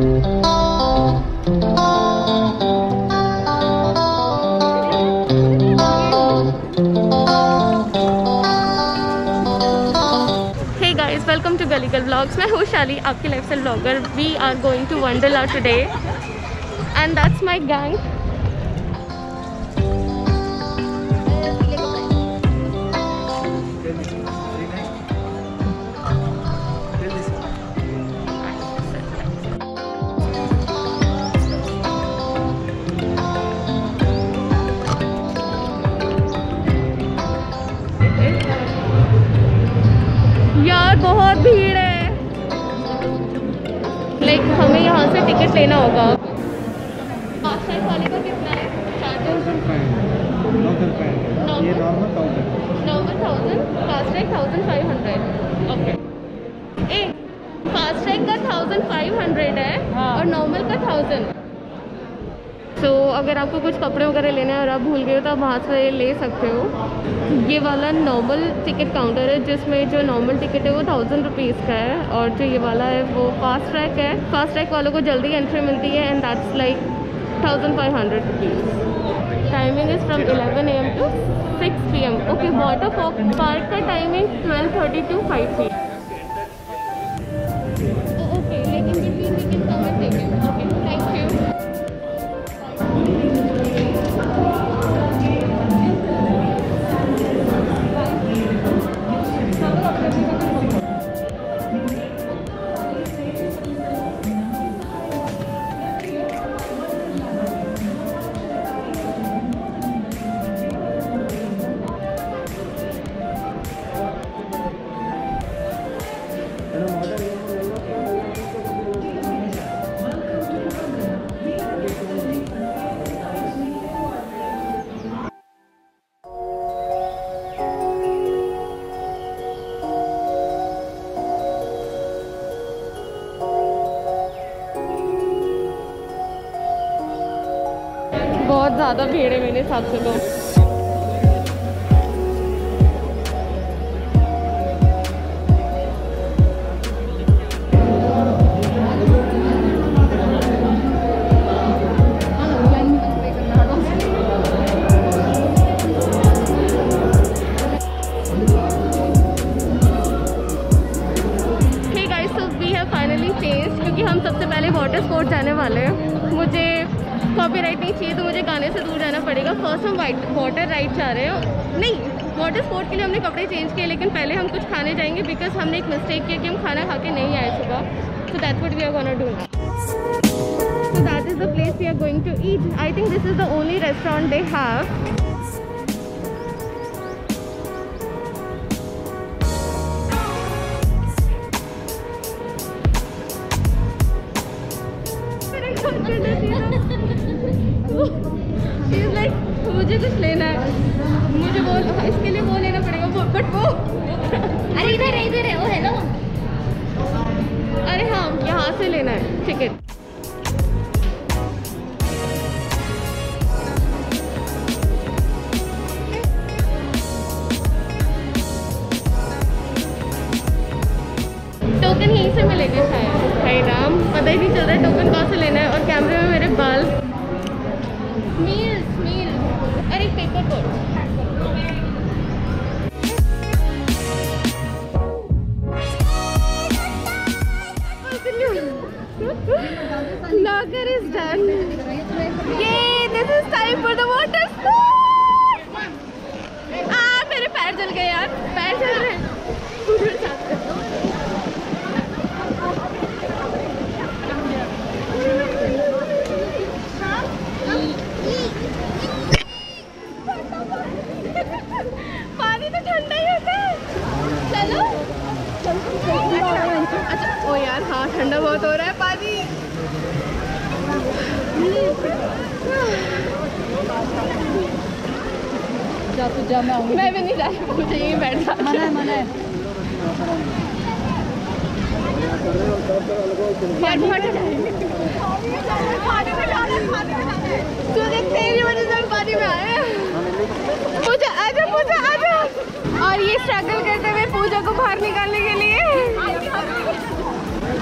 Hey guys, welcome to Belly Girl Vlogs. मैं हूँ Shali, आपकी lifestyle vlogger. We are going to Wonderla today, and that's my gang. बहुत भीड़ है, लेकिन हमें यहाँ से टिकट लेना होगा. फास्ट ट्रैक वाले का कितना है? 9,000. ये नॉर्मल 9,000. Fast track 1,500. ओके. ए फास्ट ट्रैक का 1,500 है और नॉर्मल का 1,000. तो अगर आपको कुछ कपड़े वगैरह लेने हैं और आप भूल गए हो तो आप वहाँ से ले सकते हो. ये वाला नॉर्मल टिकट काउंटर है, जिसमें जो नॉर्मल टिकट है वो 1,000 रुपीज़ का है, और जो ये वाला है वो फास्ट ट्रैक है. फास्ट ट्रैक वालों को जल्दी एंट्री मिलती है, and that's like 1,500 rupees. Timing is from 11 AM to 6 PM. Okay, water park का टाइमिंग 12:30 टू 5 PM. ओके, लेकिन बहुत ज़्यादा भीड़ है मेरे हिसाब से. तो हम सबसे पहले वाटर स्पोर्ट जाने वाले हैं. मुझे कॉपीराइट नहीं चाहिए तो मुझे गाने से दूर जाना पड़ेगा. फर्स्ट हम वाटर राइड जा रहे हो. नहीं, वाटर स्पोर्ट के लिए हमने कपड़े चेंज किए, लेकिन पहले हम कुछ खाने जाएंगे, बिकॉज हमने एक मिस्टेक किया कि हम खाना खा के नहीं आए सुबह. So that would we are gonna do. So that is the place we are going to eat. I think this is the only restaurant they have. मुझे कुछ लेना है, मुझे वो इसके लिए वो लेना पड़ेगा वो, बट वो अरे इधर है वो, है ना. अरे हाँ, यहाँ से लेना है टिकट. टोकन यहीं से मिलेगा शायद. भाई राम, पता ही नहीं चल रहा है टोकन कहाँ से लेना है. और कैमरे में मेरे बाल मील. अरे paper board. Vlogger is done. Yay! This is time for the water sport. Ah, मेरे पैर जल गए यार. पैर जल रहे हैं. पानी तो ठंडा ही होता है. चलो अच्छा. ओ यार हाँ, ठंडा बहुत हो रहा है पानी. जा मैं भी नहीं जा रही. मुझे यही बैठा मना है. तू देखते ही नहीं पानी में आया. पूजा आजा. और ये स्ट्रगल करते हुए पूजा को बाहर निकालने के लिए.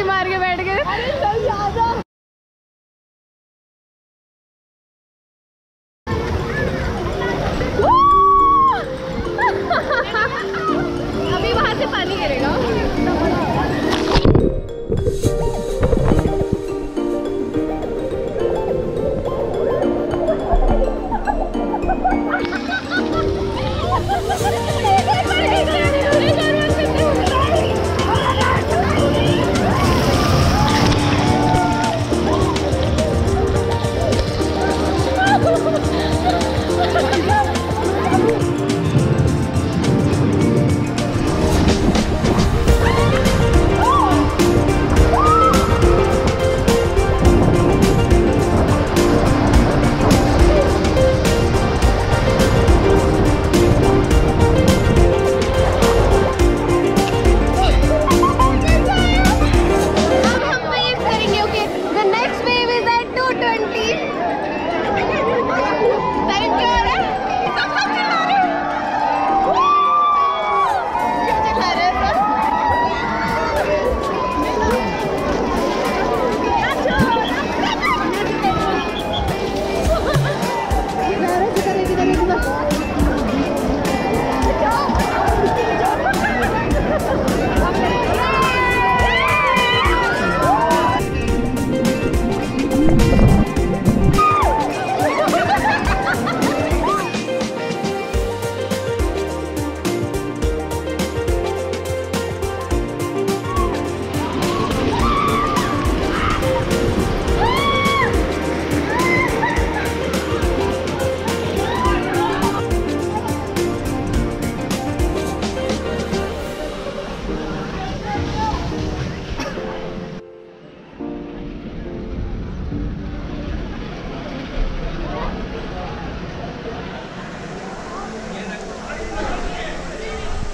मस्ती मार के बैठ गए।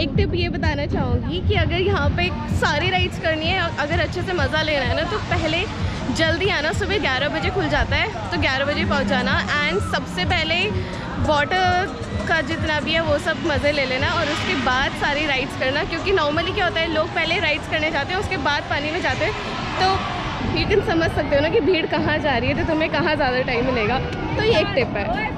एक टिप ये बताना चाहूँगी कि अगर यहाँ पे सारी राइड्स करनी है और अगर अच्छे से मज़ा लेना है ना तो पहले जल्दी आना। सुबह 11 बजे खुल जाता है तो 11 बजे पहुँच जाना एंड सबसे पहले वाटर का जितना भी है वो सब मज़े ले लेना और उसके बाद सारी राइड्स करना, क्योंकि नॉर्मली क्या होता है लोग पहले राइड्स करने जाते हैं उसके बाद पानी में जाते हैं। तो यू कैन समझ सकते हो ना कि भीड़ कहाँ जा रही है तो तुम्हें कहाँ ज़्यादा टाइम मिलेगा। तो ये एक टिप है।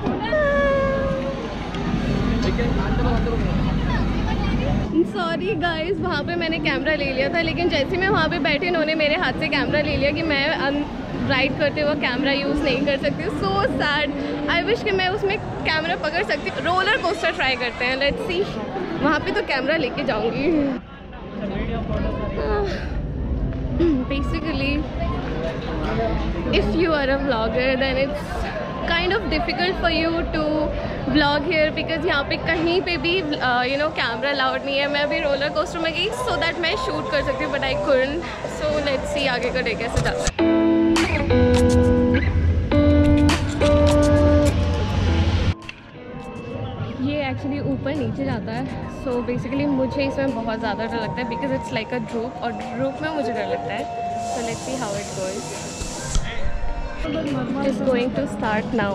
सॉरी गाइस वहाँ पे मैंने कैमरा ले लिया था, लेकिन जैसे मैं वहाँ पे बैठी उन्होंने मेरे हाथ से कैमरा ले लिया कि मैं राइड करते हुए कैमरा यूज़ नहीं कर सकती। सो सैड, आई विश कि मैं उसमें कैमरा पकड़ सकती। रोलर कोस्टर ट्राई करते हैं, लेट्स सी। वहाँ पे तो कैमरा लेके जाऊँगी। Basically if you are a vlogger then it's kind of difficult for you to vlog here because यहाँ पे कहीं पे भी यू नो कैमरा अलाउड नहीं है। मैं अभी रोलर कोस्टर में गई सो दैट मैं शूट कर सकती हूँ but I couldn't. So let's see आगे का डे कैसे जाता है। ये एक्चुअली ऊपर नीचे जाता है सो बेसिकली मुझे इसमें बहुत ज़्यादा डर लगता है because it's like a drop और ड्रोप में मुझे डर लगता है। So let's see how it goes. It's going to start now.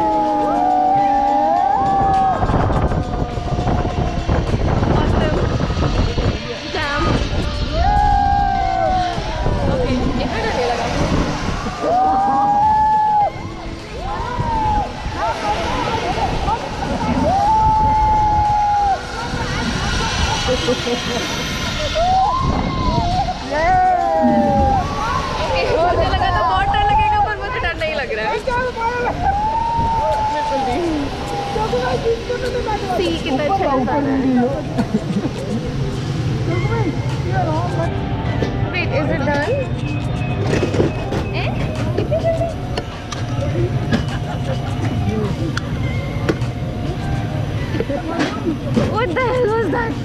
मुझे लगा था बहुत डर लगेगा पर मुझे डर नहीं लग रहा है। कितना अच्छा wait is it done? What the hell was that?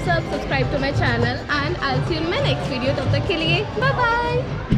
thumbs up, subscribe to my channel, and I'll see you in my next video. Till then, bye bye.